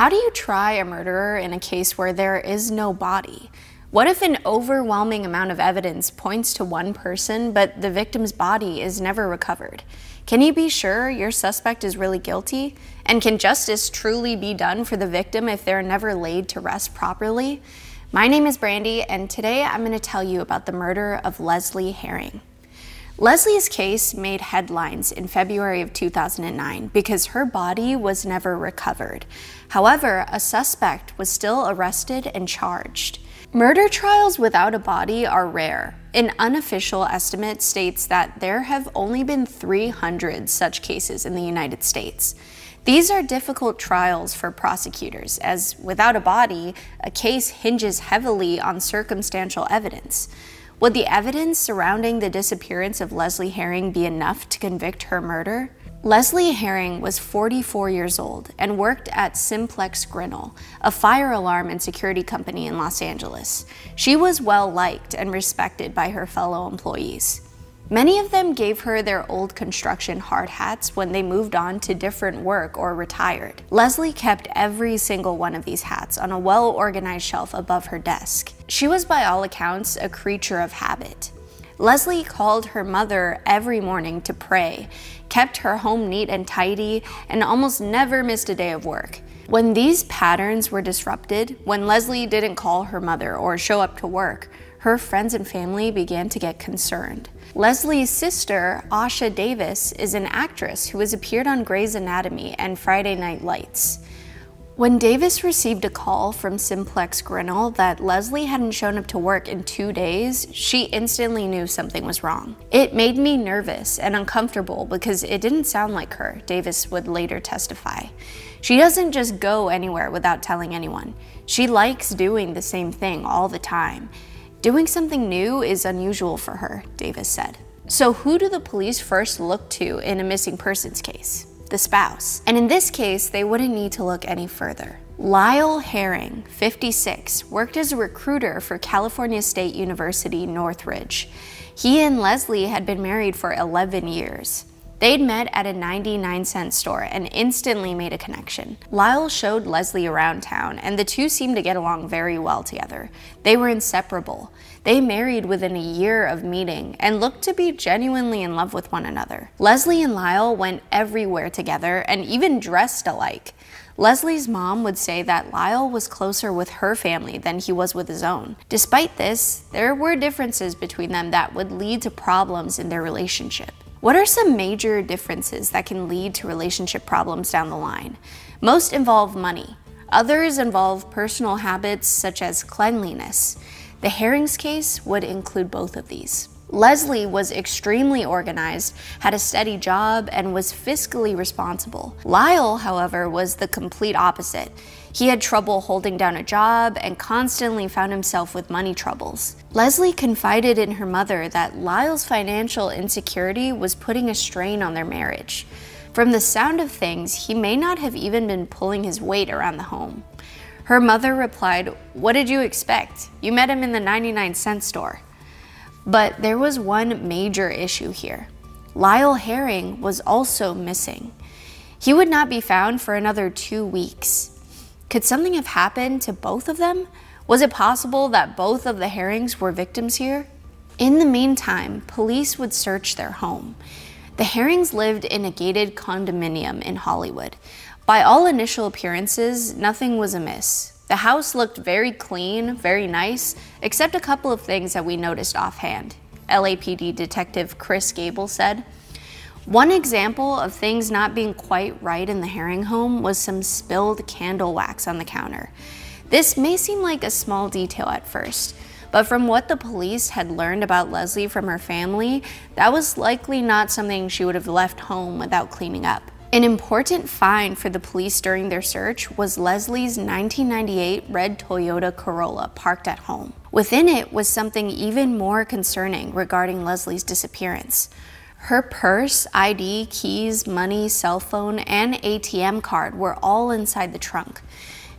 How do you try a murderer in a case where there is no body? What if an overwhelming amount of evidence points to one person, but the victim's body is never recovered? Can you be sure your suspect is really guilty? And can justice truly be done for the victim if they're never laid to rest properly? My name is Brandi, and today I'm going to tell you about the murder of Lesley Herring. Lesley's case made headlines in February of 2009 because her body was never recovered. However, a suspect was still arrested and charged. Murder trials without a body are rare. An unofficial estimate states that there have only been 300 such cases in the United States. These are difficult trials for prosecutors, as without a body, a case hinges heavily on circumstantial evidence. Would the evidence surrounding the disappearance of Lesley Herring be enough to convict her murder? Lesley Herring was 44 years old and worked at Simplex Grinnell, a fire alarm and security company in Los Angeles. She was well liked and respected by her fellow employees. Many of them gave her their old construction hard hats when they moved on to different work or retired. Lesley kept every single one of these hats on a well-organized shelf above her desk. She was, by all accounts, a creature of habit. Lesley called her mother every morning to pray, kept her home neat and tidy, and almost never missed a day of work. When these patterns were disrupted, when Lesley didn't call her mother or show up to work, her friends and family began to get concerned. Lesley's sister, Asha Davis, is an actress who has appeared on Grey's Anatomy and Friday Night Lights. When Davis received a call from Simplex Grinnell that Lesley hadn't shown up to work in 2 days, she instantly knew something was wrong. "It made me nervous and uncomfortable because it didn't sound like her," Davis would later testify. "She doesn't just go anywhere without telling anyone. She likes doing the same thing all the time. Doing something new is unusual for her," Davis said. So who do the police first look to in a missing persons case? The spouse. And in this case, they wouldn't need to look any further. Lyle Herring, 56, worked as a recruiter for California State University, Northridge. He and Lesley had been married for 11 years. They'd met at a 99-cent store and instantly made a connection. Lyle showed Lesley around town, and the two seemed to get along very well together. They were inseparable. They married within a year of meeting and looked to be genuinely in love with one another. Lesley and Lyle went everywhere together and even dressed alike. Lesley's mom would say that Lyle was closer with her family than he was with his own. Despite this, there were differences between them that would lead to problems in their relationship. What are some major differences that can lead to relationship problems down the line? Most involve money. Others involve personal habits such as cleanliness. The Herring's case would include both of these. Lesley was extremely organized, had a steady job, and was fiscally responsible. Lyle, however, was the complete opposite. He had trouble holding down a job and constantly found himself with money troubles. Lesley confided in her mother that Lyle's financial insecurity was putting a strain on their marriage. From the sound of things, he may not have even been pulling his weight around the home. Her mother replied, "What did you expect? You met him in the 99-cent store." But there was one major issue here. Lyle Herring was also missing. He would not be found for another 2 weeks. Could something have happened to both of them? Was it possible that both of the Herrings were victims here? In the meantime, police would search their home. The Herrings lived in a gated condominium in Hollywood. By all initial appearances, nothing was amiss. The house looked very clean, very nice, except a couple of things that we noticed offhand, LAPD Detective Chris Gable said. One example of things not being quite right in the Herring home was some spilled candle wax on the counter. This may seem like a small detail at first, but from what the police had learned about Lesley from her family, that was likely not something she would have left home without cleaning up. An important find for the police during their search was Lesley's 1998 red Toyota Corolla parked at home. Within it was something even more concerning regarding Lesley's disappearance. Her purse, ID, keys, money, cell phone, and ATM card were all inside the trunk.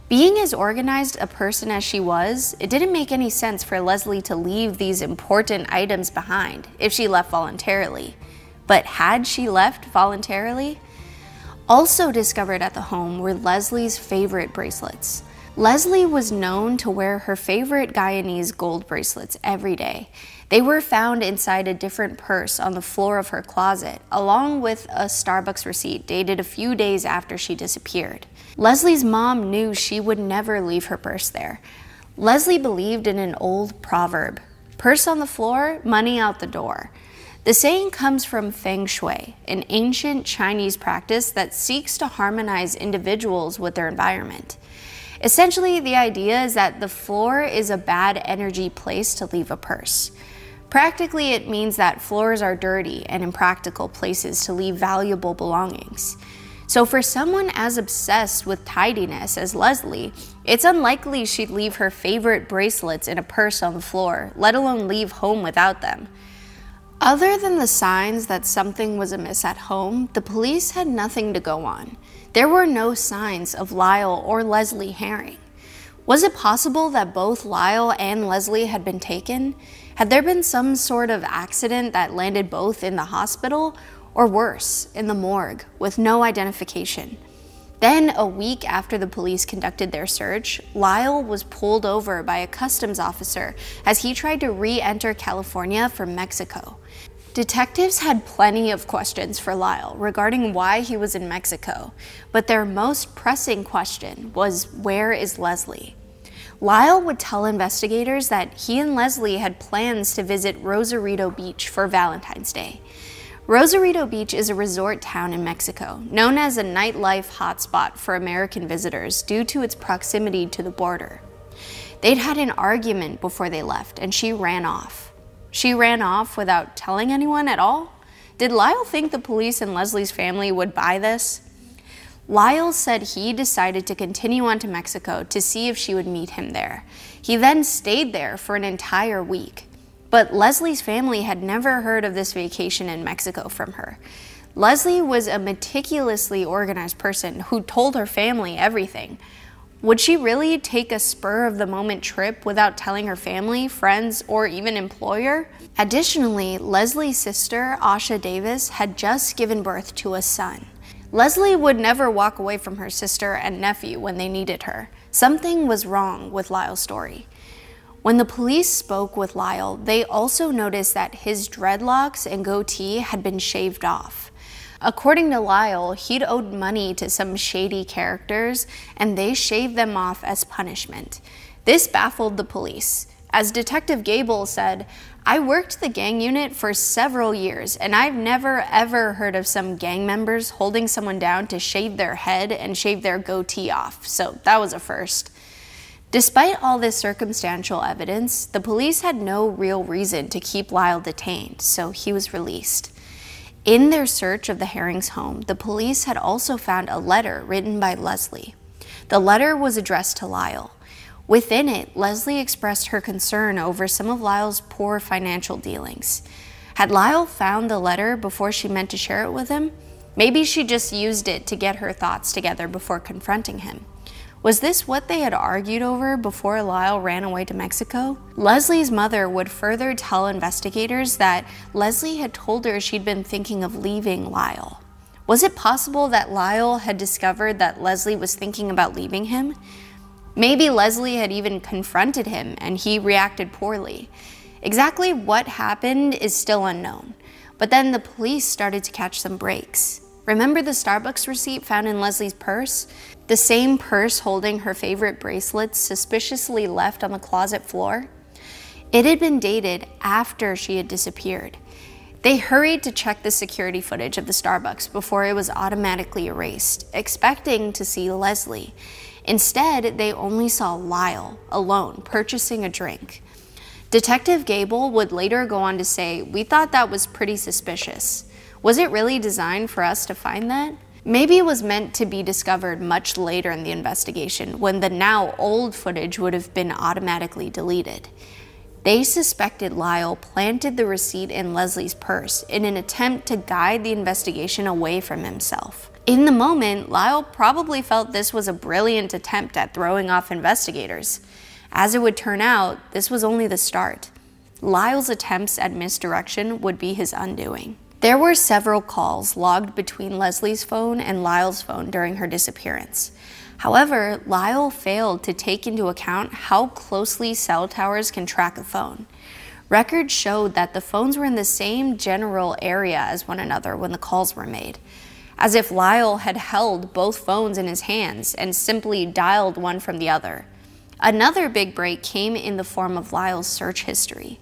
Being as organized a person as she was, it didn't make any sense for Lesley to leave these important items behind if she left voluntarily. But had she left voluntarily? Also discovered at the home were Lesley's favorite bracelets. Leslie was known to wear her favorite Guyanese gold bracelets every day. They were found inside a different purse on the floor of her closet, along with a Starbucks receipt dated a few days after she disappeared. Leslie's mom knew she would never leave her purse there. Leslie believed in an old proverb, "Purse on the floor, money out the door." The saying comes from Feng Shui, an ancient Chinese practice that seeks to harmonize individuals with their environment. Essentially, the idea is that the floor is a bad energy place to leave a purse. Practically, it means that floors are dirty and impractical places to leave valuable belongings. So for someone as obsessed with tidiness as Leslie, it's unlikely she'd leave her favorite bracelets in a purse on the floor, let alone leave home without them. Other than the signs that something was amiss at home, the police had nothing to go on. There were no signs of Lyle or Lesley Herring. Was it possible that both Lyle and Leslie had been taken? Had there been some sort of accident that landed both in the hospital, or worse, in the morgue, with no identification? Then, a week after the police conducted their search, Lyle was pulled over by a customs officer as he tried to re-enter California from Mexico. Detectives had plenty of questions for Lyle regarding why he was in Mexico, but their most pressing question was, where is Leslie? Lyle would tell investigators that he and Leslie had plans to visit Rosarito Beach for Valentine's Day. Rosarito Beach is a resort town in Mexico, known as a nightlife hotspot for American visitors due to its proximity to the border. They'd had an argument before they left, and she ran off. She ran off without telling anyone at all? Did Lyle think the police and Leslie's family would buy this? Lyle said he decided to continue on to Mexico to see if she would meet him there. He then stayed there for an entire week. But Leslie's family had never heard of this vacation in Mexico from her. Leslie was a meticulously organized person who told her family everything. Would she really take a spur-of-the-moment trip without telling her family, friends, or even employer? Additionally, Leslie's sister, Asha Davis, had just given birth to a son. Leslie would never walk away from her sister and nephew when they needed her. Something was wrong with Lyle's story. When the police spoke with Lyle, they also noticed that his dreadlocks and goatee had been shaved off. According to Lyle, he'd owed money to some shady characters, and they shaved them off as punishment. This baffled the police. As Detective Gable said, "I worked the gang unit for several years, and I've never ever heard of some gang members holding someone down to shave their head and shave their goatee off, so that was a first." Despite all this circumstantial evidence, the police had no real reason to keep Lyle detained, so he was released. In their search of the Herring's home, the police had also found a letter written by Leslie. The letter was addressed to Lyle. Within it, Leslie expressed her concern over some of Lyle's poor financial dealings. Had Lyle found the letter before she meant to share it with him? Maybe she just used it to get her thoughts together before confronting him. Was this what they had argued over before Lyle ran away to Mexico? Leslie's mother would further tell investigators that Leslie had told her she'd been thinking of leaving Lyle. Was it possible that Lyle had discovered that Leslie was thinking about leaving him? Maybe Leslie had even confronted him and he reacted poorly. Exactly what happened is still unknown, but then the police started to catch some breaks. Remember the Starbucks receipt found in Leslie's purse? The same purse holding her favorite bracelets suspiciously left on the closet floor? It had been dated after she had disappeared. They hurried to check the security footage of the Starbucks before it was automatically erased, expecting to see Leslie. Instead, they only saw Lyle alone purchasing a drink. Detective Gable would later go on to say, "We thought that was pretty suspicious. Was it really designed for us to find that?" Maybe it was meant to be discovered much later in the investigation, when the now old footage would have been automatically deleted. They suspected Lyle planted the receipt in Leslie's purse in an attempt to guide the investigation away from himself. In the moment, Lyle probably felt this was a brilliant attempt at throwing off investigators. As it would turn out, this was only the start. Lyle's attempts at misdirection would be his undoing. There were several calls logged between Lesley's phone and Lyle's phone during her disappearance. However, Lyle failed to take into account how closely cell towers can track a phone. Records showed that the phones were in the same general area as one another when the calls were made, as if Lyle had held both phones in his hands and simply dialed one from the other. Another big break came in the form of Lyle's search history.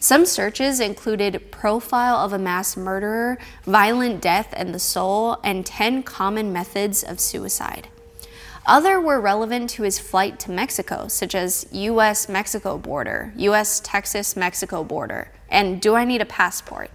Some searches included profile of a mass murderer, violent death and the soul, and 10 common methods of suicide. Other were relevant to his flight to Mexico, such as US-Mexico border, US-Texas-Mexico border, and do I need a passport?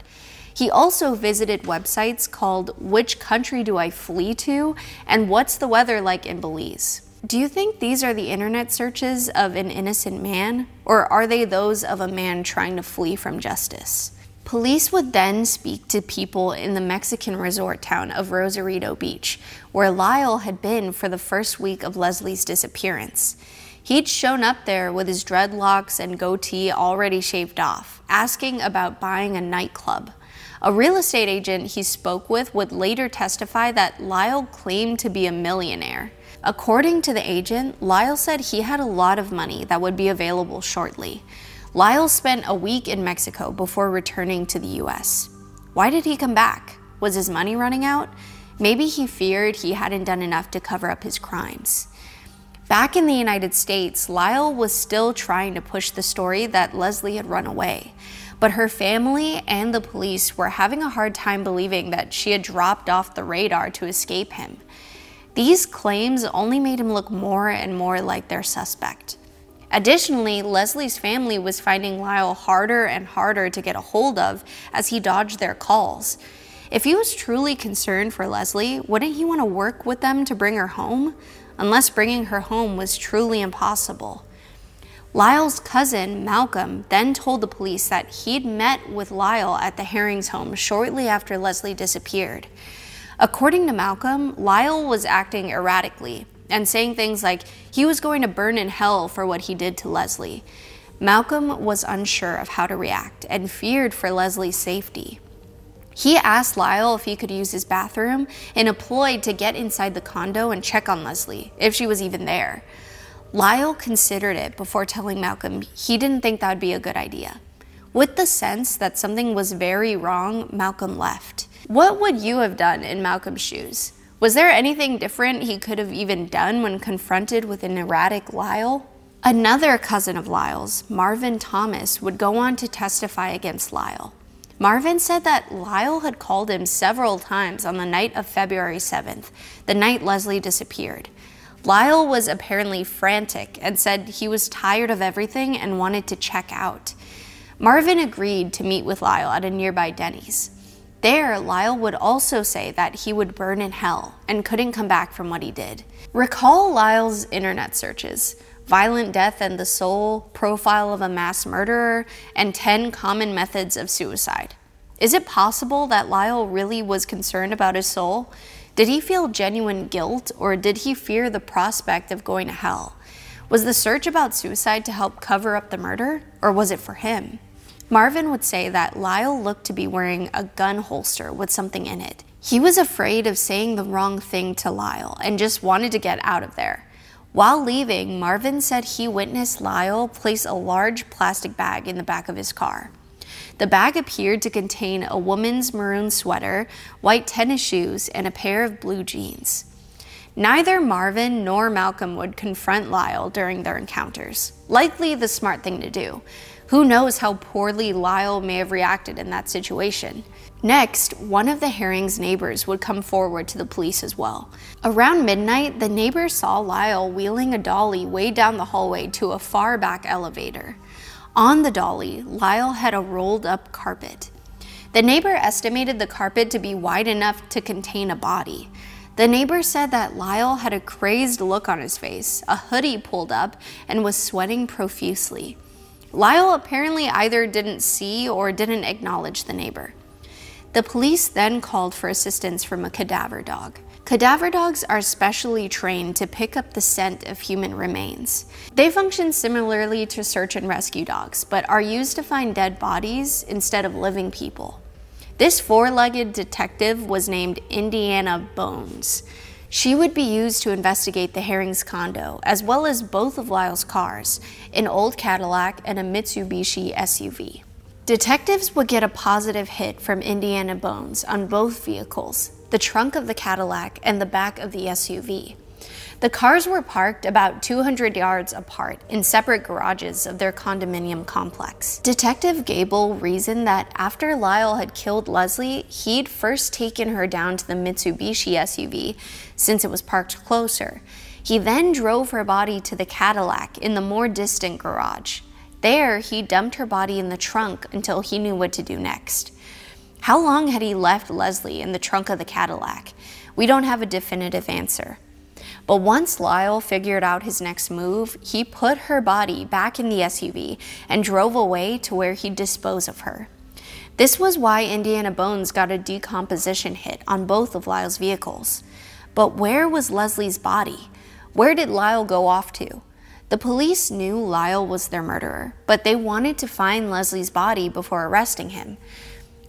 He also visited websites called Which Country Do I Flee To? And What's the Weather Like in Belize? Do you think these are the internet searches of an innocent man, or are they those of a man trying to flee from justice? Police would then speak to people in the Mexican resort town of Rosarito Beach, where Lyle had been for the first week of Lesley's disappearance. He'd shown up there with his dreadlocks and goatee already shaved off, asking about buying a nightclub. A real estate agent he spoke with would later testify that Lyle claimed to be a millionaire. According to the agent, Lyle said he had a lot of money that would be available shortly. Lyle spent a week in Mexico before returning to the US. Why did he come back? Was his money running out? Maybe he feared he hadn't done enough to cover up his crimes. Back in the United States, Lyle was still trying to push the story that Lesley had run away, but her family and the police were having a hard time believing that she had dropped off the radar to escape him. These claims only made him look more and more like their suspect. Additionally, Lesley's family was finding Lyle harder and harder to get a hold of as he dodged their calls. If he was truly concerned for Lesley, wouldn't he want to work with them to bring her home? Unless bringing her home was truly impossible. Lyle's cousin, Malcolm, then told the police that he'd met with Lyle at the Herring's home shortly after Lesley disappeared. According to Malcolm, Lyle was acting erratically and saying things like he was going to burn in hell for what he did to Lesley. Malcolm was unsure of how to react and feared for Leslie's safety. He asked Lyle if he could use his bathroom in a ploy to get inside the condo and check on Lesley, if she was even there. Lyle considered it before telling Malcolm he didn't think that would be a good idea. With the sense that something was very wrong, Malcolm left. What would you have done in Malcolm's shoes? Was there anything different he could have even done when confronted with an erratic Lyle? Another cousin of Lyle's, Marvin Thomas, would go on to testify against Lyle. Marvin said that Lyle had called him several times on the night of February 7th, the night Lesley disappeared. Lyle was apparently frantic and said he was tired of everything and wanted to check out. Marvin agreed to meet with Lyle at a nearby Denny's. There, Lyle would also say that he would burn in hell and couldn't come back from what he did. Recall Lyle's internet searches: violent death and the soul, profile of a mass murderer, and 10 common methods of suicide. Is it possible that Lyle really was concerned about his soul? Did he feel genuine guilt, or did he fear the prospect of going to hell? Was the search about suicide to help cover up the murder, or was it for him? Marvin would say that Lyle looked to be wearing a gun holster with something in it. He was afraid of saying the wrong thing to Lyle and just wanted to get out of there. While leaving, Marvin said he witnessed Lyle place a large plastic bag in the back of his car. The bag appeared to contain a woman's maroon sweater, white tennis shoes, and a pair of blue jeans. Neither Marvin nor Malcolm would confront Lyle during their encounters, likely the smart thing to do. Who knows how poorly Lyle may have reacted in that situation. Next, one of the Herring's neighbors would come forward to the police as well. Around midnight, the neighbor saw Lyle wheeling a dolly way down the hallway to a far back elevator. On the dolly, Lyle had a rolled up carpet. The neighbor estimated the carpet to be wide enough to contain a body. The neighbor said that Lyle had a crazed look on his face, a hoodie pulled up, and was sweating profusely. Lyle apparently either didn't see or didn't acknowledge the neighbor. The police then called for assistance from a cadaver dog. Cadaver dogs are specially trained to pick up the scent of human remains. They function similarly to search and rescue dogs, but are used to find dead bodies instead of living people. This four-legged detective was named Indiana Bones. She would be used to investigate the Herring's condo, as well as both of Lyle's cars, an old Cadillac and a Mitsubishi SUV. Detectives would get a positive hit from Indiana Bones on both vehicles, the trunk of the Cadillac and the back of the SUV. The cars were parked about 200 yards apart in separate garages of their condominium complex. Detective Gable reasoned that after Lyle had killed Lesley, he'd first taken her down to the Mitsubishi SUV since it was parked closer. He then drove her body to the Cadillac in the more distant garage. There, he dumped her body in the trunk until he knew what to do next. How long had he left Lesley in the trunk of the Cadillac? We don't have a definitive answer. But once Lyle figured out his next move, he put her body back in the SUV and drove away to where he'd dispose of her. This was why Indiana Bones got a decomposition hit on both of Lyle's vehicles. But where was Lesley's body? Where did Lyle go off to? The police knew Lyle was their murderer, but they wanted to find Lesley's body before arresting him.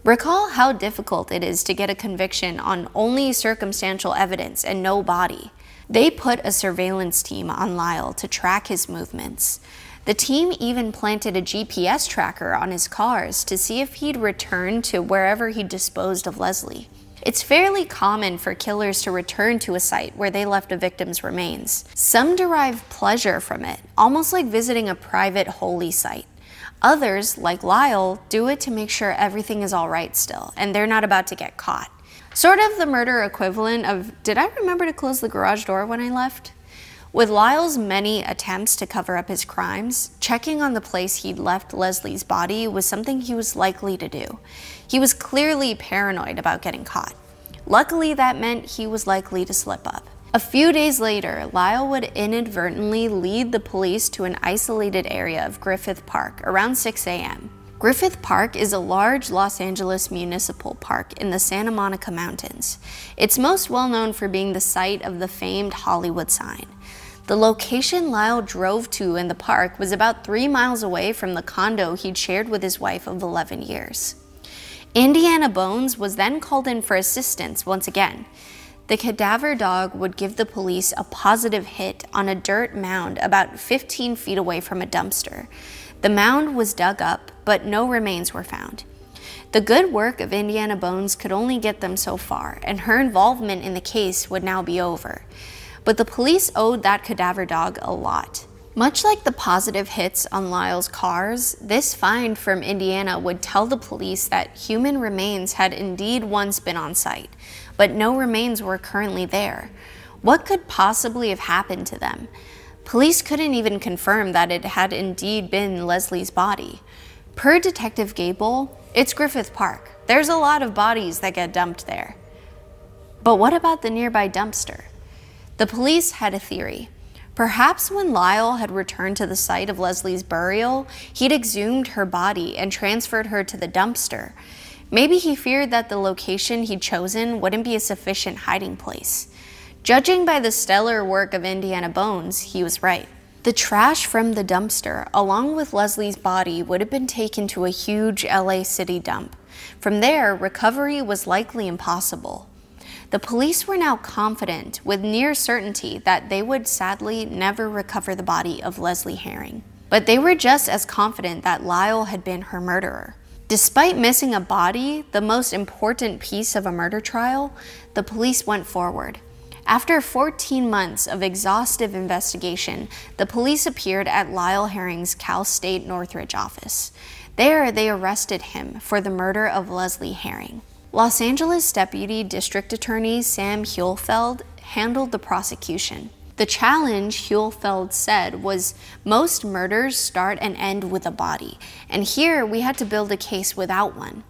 Recall how difficult it is to get a conviction on only circumstantial evidence and no body. They put a surveillance team on Lyle to track his movements. The team even planted a GPS tracker on his cars to see if he'd return to wherever he disposed of Lesley. It's fairly common for killers to return to a site where they left a victim's remains. Some derive pleasure from it, almost like visiting a private holy site. Others, like Lyle, do it to make sure everything is all right still and they're not about to get caught. Sort of the murder equivalent of, did I remember to close the garage door when I left? With Lyle's many attempts to cover up his crimes, checking on the place he'd left Lesley's body was something he was likely to do. He was clearly paranoid about getting caught. Luckily, that meant he was likely to slip up. A few days later, Lyle would inadvertently lead the police to an isolated area of Griffith Park around 6 a.m. Griffith Park is a large Los Angeles municipal park in the Santa Monica Mountains. It's most well known for being the site of the famed Hollywood sign. The location Lyle drove to in the park was about 3 miles away from the condo he'd shared with his wife of 11 years. Indiana Bones was then called in for assistance once again. The cadaver dog would give the police a positive hit on a dirt mound about 15 feet away from a dumpster. The mound was dug up, but no remains were found. The good work of Indiana Bones could only get them so far, and her involvement in the case would now be over. But the police owed that cadaver dog a lot. Much like the positive hits on Lyle's cars, this find from Indiana would tell the police that human remains had indeed once been on site, but no remains were currently there. What could possibly have happened to them? Police couldn't even confirm that it had indeed been Lesley's body. Per Detective Gable, it's Griffith Park. There's a lot of bodies that get dumped there. But what about the nearby dumpster? The police had a theory. Perhaps when Lyle had returned to the site of Lesley's burial, he'd exhumed her body and transferred her to the dumpster. Maybe he feared that the location he'd chosen wouldn't be a sufficient hiding place. Judging by the stellar work of Indiana Bones, he was right. The trash from the dumpster, along with Lesley's body, would have been taken to a huge LA City dump. From there, recovery was likely impossible. The police were now confident, with near certainty, that they would sadly never recover the body of Lesley Herring. But they were just as confident that Lyle had been her murderer. Despite missing a body, the most important piece of a murder trial, the police went forward. After 14 months of exhaustive investigation, the police appeared at Lyle Herring's Cal State Northridge office. There, they arrested him for the murder of Lesley Herring. Los Angeles Deputy District Attorney Sam Hulfeld handled the prosecution. The challenge, Hulfeld said, was most murders start and end with a body, and here we had to build a case without one.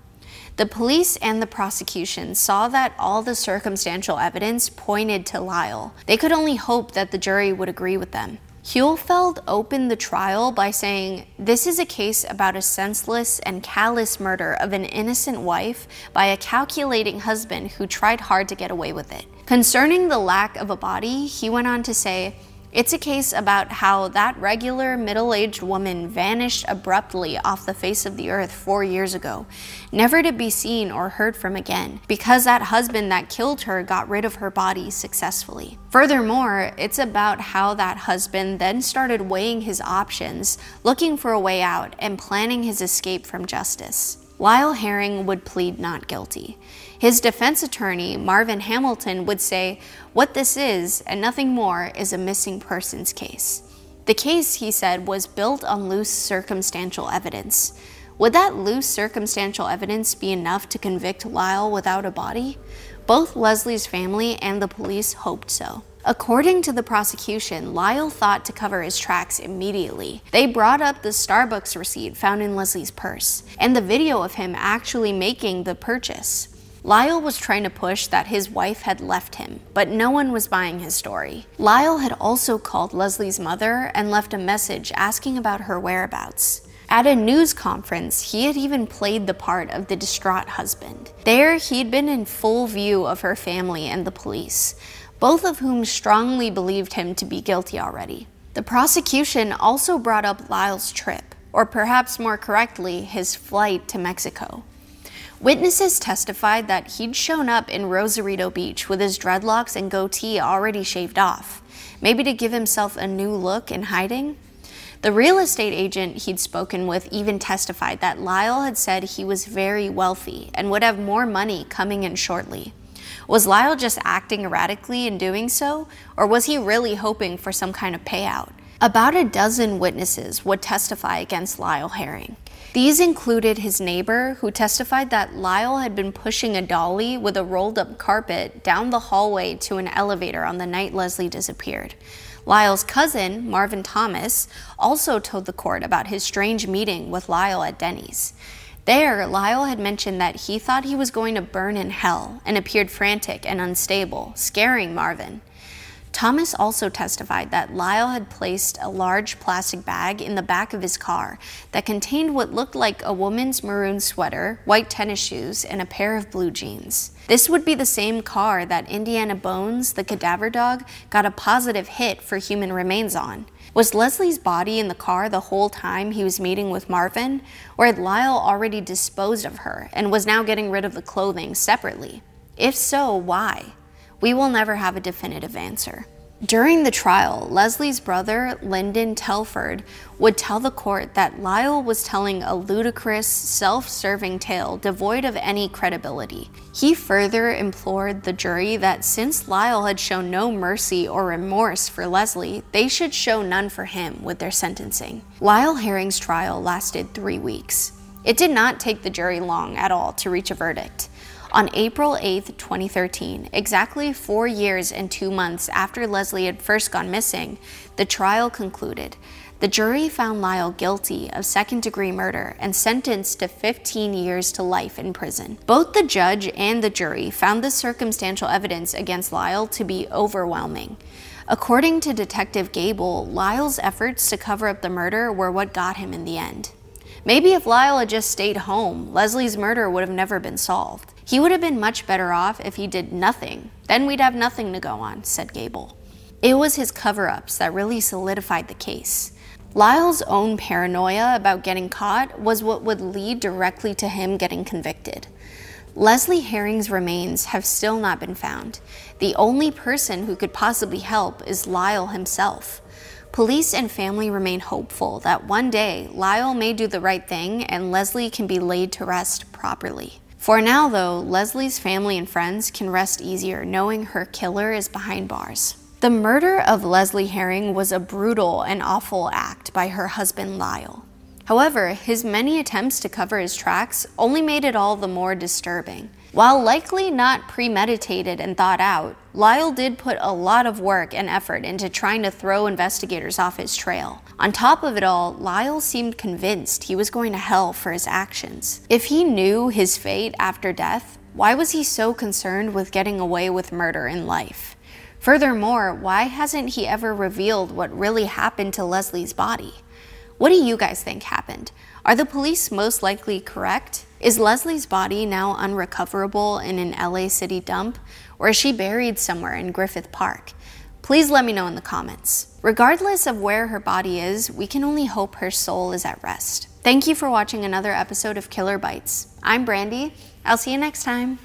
The police and the prosecution saw that all the circumstantial evidence pointed to Lyle. They could only hope that the jury would agree with them. Hulfeld opened the trial by saying, "This is a case about a senseless and callous murder of an innocent wife by a calculating husband who tried hard to get away with it." Concerning the lack of a body, he went on to say, It's a case about how that regular middle-aged woman vanished abruptly off the face of the earth 4 years ago, never to be seen or heard from again, because that husband that killed her got rid of her body successfully. Furthermore, it's about how that husband then started weighing his options, looking for a way out, and planning his escape from justice. Lyle Herring would plead not guilty. His defense attorney, Marvin Hamilton, would say, "What this is, and nothing more, is a missing persons case." The case, he said, was built on loose circumstantial evidence. Would that loose circumstantial evidence be enough to convict Lyle without a body? Both Lesley's family and the police hoped so. According to the prosecution, Lyle thought to cover his tracks immediately. They brought up the Starbucks receipt found in Lesley's purse, and the video of him actually making the purchase. Lyle was trying to push that his wife had left him, but no one was buying his story. Lyle had also called Lesley's mother and left a message asking about her whereabouts. At a news conference, he had even played the part of the distraught husband. There, he'd been in full view of her family and the police, both of whom strongly believed him to be guilty already. The prosecution also brought up Lyle's trip, or perhaps more correctly, his flight to Mexico. Witnesses testified that he'd shown up in Rosarito Beach with his dreadlocks and goatee already shaved off, maybe to give himself a new look in hiding. The real estate agent he'd spoken with even testified that Lyle had said he was very wealthy and would have more money coming in shortly. Was Lyle just acting erratically in doing so, or was he really hoping for some kind of payout? About a dozen witnesses would testify against Lyle Herring. These included his neighbor, who testified that Lyle had been pushing a dolly with a rolled-up carpet down the hallway to an elevator on the night Lesley disappeared. Lyle's cousin, Marvin Thomas, also told the court about his strange meeting with Lyle at Denny's. There, Lyle had mentioned that he thought he was going to burn in hell and appeared frantic and unstable, scaring Marvin. Thomas also testified that Lyle had placed a large plastic bag in the back of his car that contained what looked like a woman's maroon sweater, white tennis shoes, and a pair of blue jeans. This would be the same car that Indiana Bones, the cadaver dog, got a positive hit for human remains on. Was Lesley's body in the car the whole time he was meeting with Marvin, or had Lyle already disposed of her and was now getting rid of the clothing separately? If so, why? We will never have a definitive answer. During the trial, Lesley's brother, Lyndon Telford, would tell the court that Lyle was telling a ludicrous, self-serving tale devoid of any credibility. He further implored the jury that since Lyle had shown no mercy or remorse for Lesley, they should show none for him with their sentencing. Lyle Herring's trial lasted 3 weeks. It did not take the jury long at all to reach a verdict. On April 8, 2013, exactly 4 years and 2 months after Lesley had first gone missing, the trial concluded. The jury found Lyle guilty of second-degree murder and sentenced to 15 years to life in prison. Both the judge and the jury found the circumstantial evidence against Lyle to be overwhelming. According to Detective Gable, Lyle's efforts to cover up the murder were what got him in the end. Maybe if Lyle had just stayed home, Lesley's murder would have never been solved. He would have been much better off if he did nothing. Then we'd have nothing to go on, said Gable. It was his cover-ups that really solidified the case. Lyle's own paranoia about getting caught was what would lead directly to him getting convicted. Lesley Herring's remains have still not been found. The only person who could possibly help is Lyle himself. Police and family remain hopeful that one day Lyle may do the right thing and Lesley can be laid to rest properly. For now, though, Lesley's family and friends can rest easier knowing her killer is behind bars. The murder of Lesley Herring was a brutal and awful act by her husband Lyle. However, his many attempts to cover his tracks only made it all the more disturbing. While likely not premeditated and thought out, Lyle did put a lot of work and effort into trying to throw investigators off his trail. On top of it all, Lyle seemed convinced he was going to hell for his actions. If he knew his fate after death, why was he so concerned with getting away with murder in life? Furthermore, why hasn't he ever revealed what really happened to Lesley's body? What do you guys think happened? Are the police most likely correct? Is Lesley's body now unrecoverable in an LA City dump, or is she buried somewhere in Griffith Park? Please let me know in the comments. Regardless of where her body is, we can only hope her soul is at rest. Thank you for watching another episode of Killer Bites. I'm Brandi. I'll see you next time.